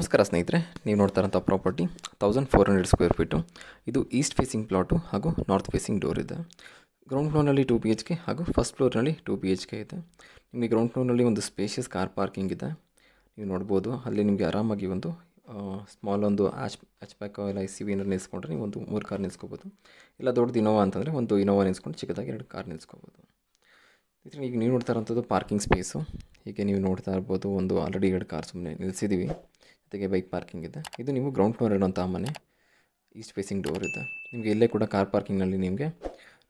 ನಮಸ್ಕಾರ ಸ್ನೇಹಿತರೆ, ನೀವು ನೋಡ್ತಾ ಇರುವಂತ ಪ್ರಾಪರ್ಟಿ 1400 ಸ್ಕ್ವೇರ್ ಫೀಟ್. ಇದು ಈಸ್ಟ್ ಫೇಸಿಂಗ್ ಪ್ಲಾಟ್ ಹಾಗೂ ನಾರ್ತ್ ಫೇಸಿಂಗ್ ಡೋರ್ ಇದೆ. ಗ್ರೌಂಡ್ ಫ್ಲೋರ್ ನಲ್ಲಿ 2 BHK ಹಾಗೂ ಫಸ್ಟ್ ಫ್ಲೋರ್ ನಲ್ಲಿ 2 BHK ಇದೆ. ನಿಮಗೆ ಗ್ರೌಂಡ್ ಫ್ಲೋರ್ ನಲ್ಲಿ ಒಂದು ಸ್ಪೇಷಿಯಸ್ ಕಾರ್ ಪಾರ್ಕಿಂಗ್ ಇದೆ, ನೀವು ನೋಡಬಹುದು. ಅಲ್ಲಿ ನಿಮಗೆ ಆರಾಮಾಗಿ ಒಂದು ಸ್ಮಾಲ್ ಒಂದು ಹ್ಯಾಚ್ಬ್ಯಾಕ್ ಇಲ್ಲ SUV ಏನಾದರೂ ನಿಲ್ಸ್ಕೊಂಡ್ರೆ ನೀವು ಒಂದು 3 ಕಾರ್ ನಿಲ್ಸ್ಕೋಬಹುದು. ಇಲ್ಲ ದೊಡ್ಡದು ಇನೋವಾ ಅಂತಂದ್ರೆ ಒಂದು ಇನೋವಾ ನಿಲ್ಸ್ಕೊಂಡು ಚಿಕ್ಕದಾಗಿ 2 ಕಾರ್ ನಿಲ್ಸ್ಕೋಬಹುದು. ಇದರಲ್ಲಿ ಈಗ ನೀವು ನೋಡ್ತಾ ಇರುವಂಥದ್ದು ಪಾರ್ಕಿಂಗ್ ಸ್ಪೇಸು. ಹೀಗೆ ನೀವು ನೋಡ್ತಾ ಇರ್ಬೋದು, ಒಂದು ಆಲ್ರೆಡಿ 2 ಕಾರ್ ಸುಮ್ಮನೆ ನಿಲ್ಲಿಸಿದ್ದೀವಿ. ಜೊತೆಗೆ ಬೈಕ್ ಪಾರ್ಕಿಂಗ್ ಇದೆ. ಇದು ನೀವು ಗ್ರೌಂಡ್ ಫ್ಲೋರ್ ಇರುವಂಥ ಮನೆ, ಈಸ್ಟ್ ಫೇಸಿಂಗ್ ಡೋರ್ ಇದೆ. ನಿಮಗೆ ಇಲ್ಲೇ ಕೂಡ ಕಾರ್ ಪಾರ್ಕಿಂಗ್ನಲ್ಲಿ ನಿಮಗೆ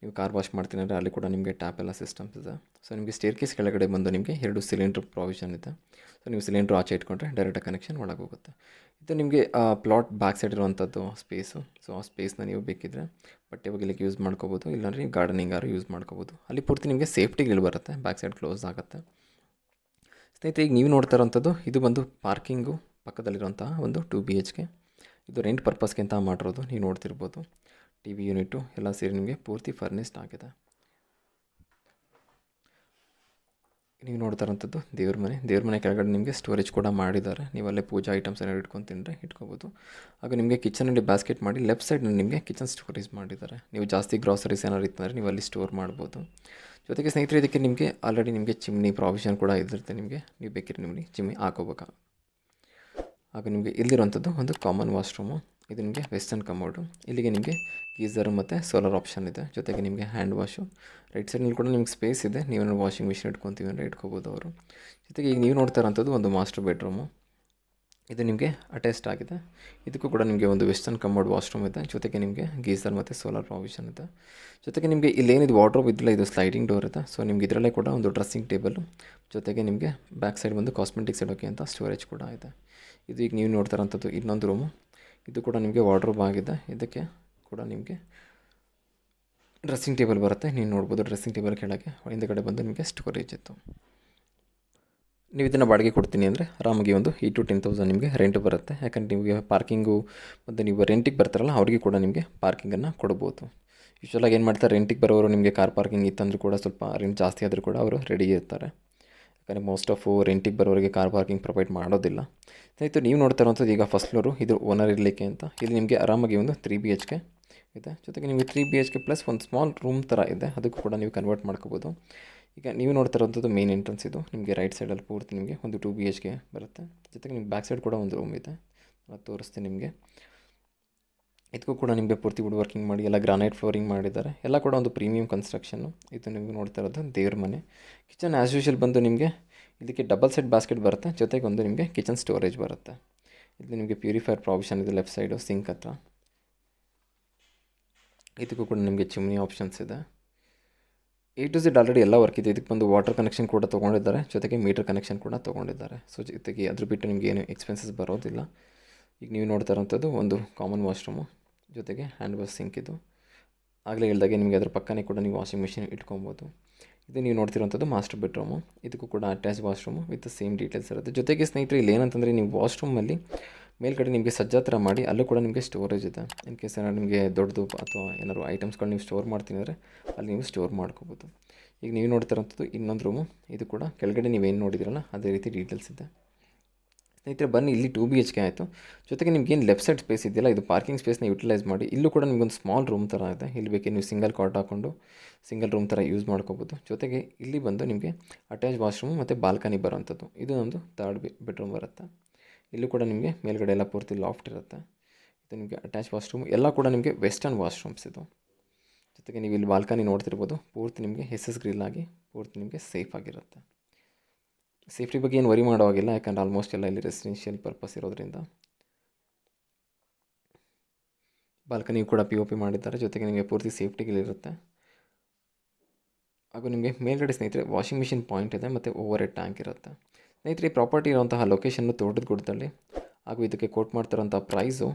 ನೀವು ಕಾರ್ ವಾಶ್ ಮಾಡ್ತೀನಂದರೆ ಅಲ್ಲಿ ಕೂಡ ನಿಮಗೆ ಟ್ಯಾಪ್ ಎಲ್ಲ ಸಿಸ್ಟಮ್ಸ್ ಇದೆ. ಸೊ ನಿಮಗೆ ಸ್ಟೇರ್ ಕೇಸ್ ಕೆಳಗಡೆ ಬಂದು ನಿಮಗೆ 2 ಸಿಲಿಂಡ್ರ್ ಪ್ರಾವಿಷನ್ ಇದೆ. ಸೊ ನೀವು ಸಿಲಿಂಡ್ರ್ ಆಚೆ ಇಟ್ಕೊಂಡ್ರೆ ಡೈರೆಕ್ಟ್ ಕನೆಕ್ಷನ್ ಒಳಗೆ ಹೋಗುತ್ತೆ. ಇದು ನಿಮಗೆ ಪ್ಲಾಟ್ ಬ್ಯಾಕ್ ಸೈಡ್ ಇರುವಂಥದ್ದು ಸ್ಪೇಸು. ಸೊ ಆ ಸ್ಪೇಸ್ನ ನೀವು ಬೇಕಿದ್ದರೆ ಬಟ್ ಇವಾಗ ಇಲ್ಲಿಗೆ ಯೂಸ್ ಮಾಡ್ಕೋಬೋದು, ಇಲ್ಲಾಂದರೆ ನೀವು ಗಾರ್ಡನಿಂಗ್ ಆರು ಯೂಸ್ ಮಾಡ್ಕೋಬೋದು. ಅಲ್ಲಿ ಪೂರ್ತಿ ನಿಮಗೆ ಸೇಫ್ಟಿ ಗ್ರಿಲ್ ಬರುತ್ತೆ, ಬ್ಯಾಕ್ ಸೈಡ್ ಕ್ಲೋಸ್ ಆಗುತ್ತೆ. ಸ್ನೇಹಿತರೆ, ಈಗ ನೀವು ನೋಡ್ತಾ ಇರೋವಂಥದ್ದು ಇದು ಬಂದು ಪಾರ್ಕಿಂಗು ಪಕ್ಕದಲ್ಲಿರುವಂಥ ಒಂದು 2 BHK. ಇದು ರೆಂಟ್ ಪರ್ಪಸ್ಗೆ ಅಂತ ಮಾಡಿರೋದು, ನೀವು ನೋಡ್ತಿರ್ಬೋದು. TV ಯೂನಿಟು ಎಲ್ಲ ಸೇರಿ ನಿಮಗೆ ಪೂರ್ತಿ ಫರ್ನಿಶ್ಡ್ ಆಗಿದೆ. ನೀವು ನೋಡ್ತಾ ಇರೋಂಥದ್ದು ದೇವ್ರ ಮನೆ ಕೆಳಗಡೆ ನಿಮಗೆ ಸ್ಟೋರೇಜ್ ಕೂಡ ಮಾಡಿದ್ದಾರೆ. ನೀವು ಅಲ್ಲೇ ಪೂಜಾ ಐಟಮ್ಸ್ ಏನಾದ್ರು ಇಟ್ಕೊಂಡು ತಿಂದರೆ ಇಟ್ಕೋಬೋದು. ಹಾಗೂ ನಿಮಗೆ ಕಿಚನಲ್ಲಿ ಬ್ಯಾಸ್ಕೆಟ್ ಮಾಡಿ ಲೆಫ್ಟ್ ಸೈಡ್ನಲ್ಲಿ ನಿಮಗೆ ಕಿಚನ್ ಸ್ಟೋರೇಜ್ ಮಾಡಿದ್ದಾರೆ. ನೀವು ಜಾಸ್ತಿ ಗ್ರಾಸರೀಸ್ ಏನಾದ್ರು ಇತ್ತಂದರೆ ನೀವು ಅಲ್ಲಿ ಸ್ಟೋರ್ ಮಾಡ್ಬೋದು. ಜೊತೆಗೆ ಸ್ನೇಹಿತರೆ, ಇದಕ್ಕೆ ನಿಮಗೆ ಆಲ್ರೆಡಿ ನಿಮಗೆ ಚಿಮ್ನಿ ಪ್ರಾವಿಷನ್ ಕೂಡ ಇದಿರುತ್ತೆ. ನಿಮಗೆ ನೀವು ಬೇಕಿದ್ರೆ ನಿಮಗೆ ಚಿಮ್ನಿ ಹಾಕೋಬೇಕಾ. ಹಾಗೂ ನಿಮಗೆ ಇಲ್ಲಿರುವಂಥದ್ದು ಒಂದು ಕಾಮನ್ ವಾಶ್ರೂಮು. ಇದು ನಿಮಗೆ ವೆಸ್ಟರ್ನ್ ಕಮೋಡು. ಇಲ್ಲಿಗೆ ನಿಮಗೆ ಗೀಸರು ಮತ್ತು ಸೋಲಾರ್ ಆಪ್ಷನ್ ಇದೆ. ಜೊತೆಗೆ ನಿಮಗೆ ಹ್ಯಾಂಡ್ ವಾಶು. ರೈಟ್ ಸೈಡ್ನಲ್ಲಿ ಕೂಡ ನಿಮಗೆ ಸ್ಪೇಸ್ ಇದೆ. ನೀವೇನು ವಾಷಿಂಗ್ ಮಿಷಿನ್ ಇಟ್ಕೊತೀವಿ ಅಂದರೆ ಇಟ್ಕೋಬೋದು ಅವರು. ಜೊತೆಗೆ ಈಗ ನೀವು ನೋಡ್ತಾ ಇರೋಂಥದ್ದು ಒಂದು ಮಾಸ್ಟರ್ ಬೆಡ್ರೂಮು. ಇದು ನಿಮಗೆ ಅಟ್ಯಾಚ್ಡ್ ಆಗಿದೆ. ಇದಕ್ಕೂ ಕೂಡ ನಿಮಗೆ ಒಂದು ವೆಸ್ಟರ್ನ್ ಕಮೋಡ್ ವಾಶ್ರೂಮ್ ಇದೆ. ಜೊತೆಗೆ ನಿಮಗೆ ಗೀಸರ್ ಮತ್ತು ಸೋಲಾರ್ ಪ್ರಾವಿಷನ್ ಇದೆ. ಜೊತೆಗೆ ನಿಮಗೆ ಇಲ್ಲೇನಿದು ವಾರ್ಡ್ರೋಬ್ ಇದ್ದಿಲ್ಲ, ಇದು ಸ್ಲೈಡಿಂಗ್ ಡೋರ್ ಇದೆ. ಸೊ ನಿಮ್ಗೆ ಇದರಲ್ಲೇ ಕೂಡ ಒಂದು ಡ್ರೆಸ್ಸಿಂಗ್ ಟೇಬಲು. ಜೊತೆಗೆ ನಿಮಗೆ ಬ್ಯಾಕ್ ಸೈಡ್ ಬಂದು ಕಾಸ್ಮೆಟಿಕ್ಸ್ ಇಡೋಕೆ ಅಂತ ಸ್ಟೋರೇಜ್ ಕೂಡ ಇದೆ. ಇದು ಈಗ ನೀವು ನೋಡ್ತಾ ಇರೋಂಥದ್ದು ಇನ್ನೊಂದು ರೂಮು. ಇದು ಕೂಡ ನಿಮಗೆ ವಾರ್ಡ್ರೋಬ್ ಆಗಿದೆ. ಇದಕ್ಕೆ ಕೂಡ ನಿಮಗೆ ಡ್ರೆಸ್ಸಿಂಗ್ ಟೇಬಲ್ ಬರುತ್ತೆ. ನೀವು ನೋಡ್ಬೋದು ಡ್ರೆಸ್ಸಿಂಗ್ ಟೇಬಲ್ ಕೆಳಗೆ ಹಿಂದಗಡೆ ಬಂದು ನಿಮಗೆ ಸ್ಟೋರೇಜ್ ಇತ್ತು. ನೀವು ಇದನ್ನು ಬಾಡಿಗೆ ಕೊಡ್ತೀನಿ ಅಂದರೆ ಆರಾಮಾಗಿ ಒಂದು 8,000 to 10,000 ನಿಮಗೆ ರೆಂಟ್ ಬರುತ್ತೆ. ಯಾಕಂದರೆ ನಿಮಗೆ ಪಾರ್ಕಿಂಗು ಮತ್ತು ನೀವು ರೆಂಟಿಗೆ ಬರ್ತಾರಲ್ಲ ಅವರಿಗೆ ಕೂಡ ನಿಮಗೆ ಪಾರ್ಕಿಂಗನ್ನು ಕೊಡ್ಬೋದು. ಯೂಶ್ವಲಾಗಿ ಏನು ಮಾಡ್ತಾರೆ, ರೆಂಟಿಗೆ ಬರೋರು ನಿಮಗೆ ಕಾರ್ ಪಾರ್ಕಿಂಗ್ ಇತ್ತಂದ್ರೂ ಕೂಡ ಸ್ವಲ್ಪ ರೆಂಟ್ ಜಾಸ್ತಿ ಆದರೂ ಕೂಡ ಅವರು ರೆಡಿ ಇರ್ತಾರೆ. ಯಾಕಂದರೆ ಮೋಸ್ಟ್ ಆಫ್ ರೆಂಟಿಗೆ ಬರೋರಿಗೆ ಕಾರ್ ಪಾರ್ಕಿಂಗ್ ಪ್ರೊವೈಡ್ ಮಾಡೋದಿಲ್ಲ. ಸ್ನೇಹಿತರು, ನೀವು ನೋಡ್ತಾ ಇರುವಂಥದ್ದು ಈಗ ಫಸ್ಟ್ ಫ್ಲೋರು, ಇದು ಓನರ್ ಇರಲಿಕ್ಕೆ ಅಂತ. ಇಲ್ಲಿ ನಿಮಗೆ ಆರಾಮಾಗಿ ಒಂದು 3 BHK ಇದೆ. ಜೊತೆಗೆ ನಿಮಗೆ 3 BHK ಪ್ಲಸ್ ಒಂದು ಸ್ಮಾಲ್ ರೂಮ್ ಥರ ಇದೆ. ಅದಕ್ಕೂ ಕೂಡ ನೀವು ಕನ್ವರ್ಟ್ ಮಾಡ್ಕೋಬೋದು. ಈಗ ನೀವು ನೋಡ್ತಾ ಇರೋಂಥದ್ದು ಮೇನ್ ಎಂಟ್ರೆನ್ಸ್ ಇದು. ನಿಮಗೆ ರೈಟ್ ಸೈಡಲ್ಲಿ ಪೂರ್ತಿ ನಿಮಗೆ ಒಂದು 2 BHK ಬರುತ್ತೆ. ಜೊತೆಗೆ ನಿಮಗೆ ಬ್ಯಾಕ್ ಸೈಡ್ ಕೂಡ ಒಂದು ರೂಮ್ ಇದೆ, ಅದು ತೋರಿಸ್ತೀನಿ ನಿಮಗೆ. ಇದಕ್ಕೂ ಕೂಡ ನಿಮಗೆ ಪೂರ್ತಿ ವುಡ್ ವರ್ಕಿಂಗ್ ಮಾಡಿ ಎಲ್ಲ ಗ್ರಾನೈಟ್ ಫ್ಲೋರಿಂಗ್ ಮಾಡಿದ್ದಾರೆ. ಎಲ್ಲ ಕೂಡ ಒಂದು ಪ್ರೀಮಿಯಂ ಕನ್ಸ್ಟ್ರಕ್ಷನು. ಇದು ನಿಮಗೆ ನೋಡ್ತಾ ಇರೋದು ದೇವ್ರ ಮನೆ. ಕಿಚನ್ ಆ್ಯಸ್ ಯೂಶಲ್ ಬಂದು ನಿಮಗೆ ಇದಕ್ಕೆ ಡಬಲ್ ಸೆಟ್ ಬ್ಯಾಸ್ಕೆಟ್ ಬರುತ್ತೆ. ಜೊತೆಗೆ ಒಂದು ನಿಮಗೆ ಕಿಚನ್ ಸ್ಟೋರೇಜ್ ಬರುತ್ತೆ. ಇಲ್ಲಿ ನಿಮಗೆ ಪ್ಯೂರಿಫೈರ್ ಪ್ರಾವಿಷನ್ ಇದೆ ಲೆಫ್ಟ್ ಸೈಡು ಸಿಂಕ್ ಹತ್ರ. ಇದಕ್ಕೂ ಕೂಡ ನಿಮಗೆ ಚಿಮ್ನಿ ಆಪ್ಷನ್ಸ್ ಇದೆ. A to Z ಆಲ್ರೆಡಿ ಎಲ್ಲ ವರ್ಕ್ ಇದೆ. ಇದಕ್ಕೆ ಬಂದು ವಾಟರ್ ಕನೆಕ್ಷನ್ ಕೂಡ ತೊಗೊಂಡಿದ್ದಾರೆ. ಜೊತೆಗೆ ಮೀಟರ್ ಕನೆಕ್ಷನ್ ಕೂಡ ತೊಗೊಂಡಿದ್ದಾರೆ. ಸೊ ಜೊತೆಗೆ ಅದ್ರ ಬಿಟ್ಟು ನಿಮಗೆ ಏನು ಎಕ್ಸ್ಪೆನ್ಸಸ್ ಬರೋದಿಲ್ಲ. ಈಗ ನೀವು ನೋಡ್ತಾ ಇರೋಂಥದ್ದು ಒಂದು ಕಾಮನ್ ವಾಶ್ರೂಮು. ಜೊತೆಗೆ ಹ್ಯಾಂಡ್ ವಾಶ್ ಸಿಂಕ್ ಇದು. ಆಗಲೇ ಹೇಳಿದಾಗೆ ನಿಮಗೆ ಅದರ ಪಕ್ಕನೇ ಕೂಡ ನೀವು ವಾಷಿಂಗ್ ಮಿಷಿನ್ ಇಟ್ಕೊಬೋದು. ಇದು ನೀವು ನೋಡ್ತಿರೋಂಥದ್ದು ಮಾಸ್ಟರ್ ಬೆಡ್ರೂಮು. ಇದಕ್ಕೂ ಕೂಡ attach washroom with same details ಇರುತ್ತೆ. ಜೊತೆಗೆ ಸ್ನೇಹಿತರೆ, ಇಲ್ಲಿ ಏನಂತಂದರೆ ನೀವು ವಾಶ್ರೂಮಲ್ಲಿ ಮೇಲ್ಗಡೆ ನಿಮಗೆ ಸಜ್ಜಾ ಥರ ಮಾಡಿ ಅಲ್ಲೂ ಕೂಡ ನಿಮಗೆ ಸ್ಟೋರೇಜ್ ಇದೆ. ಇನ್ ಕೇಸ್ ಏನಾದ್ರು ನಿಮಗೆ ದೊಡ್ಡದು ಅಥವಾ ಏನಾದ್ರು ಐಟಮ್ಸ್ಗಳು ನೀವು ಸ್ಟೋರ್ ಮಾಡ್ತೀನಿ ಅಂದರೆ ಅಲ್ಲಿ ನೀವು ಸ್ಟೋರ್ ಮಾಡ್ಕೋಬೋದು. ಈಗ ನೀವು ನೋಡ್ತಿರೋಂಥದ್ದು ಇನ್ನೊಂದು ರೂಮು. ಇದು ಕೂಡ ಕೆಳಗಡೆ ನೀವೇನು ನೋಡಿದಿರಲ್ಲ ಅದೇ ರೀತಿ ಡೀಟೇಲ್ಸ್ ಇದೆ. ಸ್ನೇಹಿತರೆ, ಬನ್ನಿ ಇಲ್ಲಿ 2 BHK ಆಯಿತು. ಜೊತೆಗೆ ನಿಮಗೇನು ಲೆಫ್ಟ್ ಸೈಡ್ ಸ್ಪೇಸ್ ಇದೆಯಲ್ಲ, ಇದು ಪಾರ್ಕಿಂಗ್ ಸ್ಪೇಸ್ನ ಯುಟಿಲೈಸ್ ಮಾಡಿ ಇಲ್ಲೂ ಕೂಡ ನಿಮಗೊಂದು ಸ್ಮಾಲ್ ರೂಮ್ ಥರ ಇದೆ. ಇಲ್ಲಿ ಬೇಕಿದ್ರೆ ನೀವು ಸಿಂಗಲ್ ಕಾಟ್ ಹಾಕ್ಕೊಂಡು ಸಿಂಗಲ್ ರೂಮ್ ಥರ ಯೂಸ್ ಮಾಡ್ಕೋಬೋದು. ಜೊತೆಗೆ ಇಲ್ಲಿ ಬಂದು ನಿಮಗೆ ಅಟ್ಯಾಚ್ ವಾಶ್ರೂಮ್ ಮತ್ತು ಬಾಲ್ಕನಿ ಬರೋವಂಥದ್ದು. ಇದು ನಮ್ಮದು 3rd ಬೆಡ್ರೂಮ್ ಬರುತ್ತೆ. ಇಲ್ಲೂ ಕೂಡ ನಿಮಗೆ ಮೇಲ್ಗಡೆ ಎಲ್ಲ ಪೂರ್ತಿ ಲಾಫ್ಟ್ ಇರುತ್ತೆ. ಇದು ನಿಮಗೆ ಅಟ್ಯಾಚ್ ವಾಶ್ರೂಮ್, ಎಲ್ಲ ಕೂಡ ನಿಮಗೆ ವೆಸ್ಟರ್ನ್ ವಾಶ್ರೂಮ್ಸ್ ಇದು. ಜೊತೆಗೆ ನೀವು ಇಲ್ಲಿ ಬಾಲ್ಕನಿ ನೋಡ್ತಿರ್ಬೋದು, ಪೂರ್ತಿ ನಿಮಗೆ ಹೆಸಸ್ ಗ್ರಿಲ್ ಆಗಿ ಪೂರ್ತಿ ನಿಮಗೆ ಸೇಫ್ ಆಗಿರುತ್ತೆ. ಸೇಫ್ಟಿ ಬಗ್ಗೆ ಏನು ವರಿ ಮಾಡೋವಾಗಿಲ್ಲ, ಯಾಕಂದರೆ ಆಲ್ಮೋಸ್ಟ್ ಎಲ್ಲ ಇಲ್ಲಿ ರೆಸಿಡೆನ್ಷಿಯಲ್ ಪರ್ಪಸ್ ಇರೋದ್ರಿಂದ. ಬಾಲ್ಕನಿಯು ಕೂಡ POP ಮಾಡಿದ್ದಾರೆ. ಜೊತೆಗೆ ನಿಮಗೆ ಪೂರ್ತಿ ಸೇಫ್ಟಿಗಳಿರುತ್ತೆ. ಹಾಗೂ ನಿಮಗೆ ಮೇಲ್ಗಡೆ ಸ್ನೇಹಿತರೆ ವಾಷಿಂಗ್ ಮಿಷಿನ್ ಪಾಯಿಂಟ್ ಇದೆ ಮತ್ತು ಓವರ್ ಹೆಡ್ ಟ್ಯಾಂಕ್ ಇರುತ್ತೆ. ಸ್ನೇಹಿತರೆ, ಈ ಪ್ರಾಪರ್ಟಿ ಇರುವಂತಹ ಲೊಕೇಶನ್ನು ತೋಟದ ಗುಡ್ಡದಲ್ಲಿ. ಹಾಗೂ ಇದಕ್ಕೆ ಕೋಟ್ ಮಾಡ್ತಿರೋಂಥ ಪ್ರೈಸು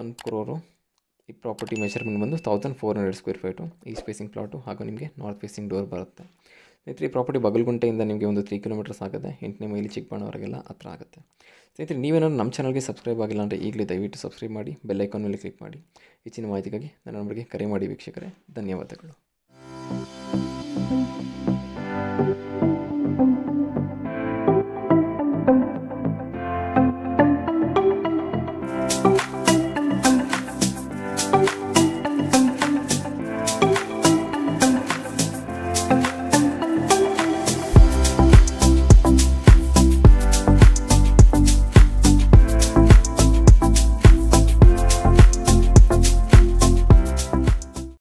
1 crore. ಈ ಪ್ರಾಪರ್ಟಿ ಮೆಷರ್ಮೆಂಟ್ ಬಂದು 1400 square feet, east facing plot. ಹಾಗೂ ನಿಮಗೆ ನಾರ್ತ್ ಫೇಸಿಂಗ್ ಡೋರ್ ಬರುತ್ತೆ. ಸ್ನೇಹಿತರೆ, ಈ ಪ್ರಾಪರ್ಟಿ ಬಾಗಲಗುಂಟೆಯಿಂದ ನಿಮಗೆ ಒಂದು 3 kilometers ಆಗುತ್ತೆ. 8ನೇ ಮೈಲಿ ಚಿಕ್ಕಬಣ್ಣವರೆಗೆಲ್ಲ ಹತ್ರ ಆಗುತ್ತೆ. ಸ್ನೇಹಿತರೆ, ನೀವೇನಾದ್ರು ನಮ್ಮ ಚಾನಲ್ಗೆ ಸಬ್ಸ್ಕ್ರೈಬ್ ಆಗಿಲ್ಲ ಅಂದರೆ ಈಗಲೇ ದಯವಿಟ್ಟು ಸಬ್ಸ್ಕ್ರೈಬ್ ಮಾಡಿ, ಬೆಲ್ ಐಕಾನ್ ಮೇಲೆ ಕ್ಲಿಕ್ ಮಾಡಿ. ಹೆಚ್ಚಿನ ಮಾಹಿತಿಗಾಗಿ ನನ್ನ ನಂಬರ್ಗೆ ಕರೆ ಮಾಡಿ ವೀಕ್ಷಕರೇ. ಧನ್ಯವಾದಗಳು.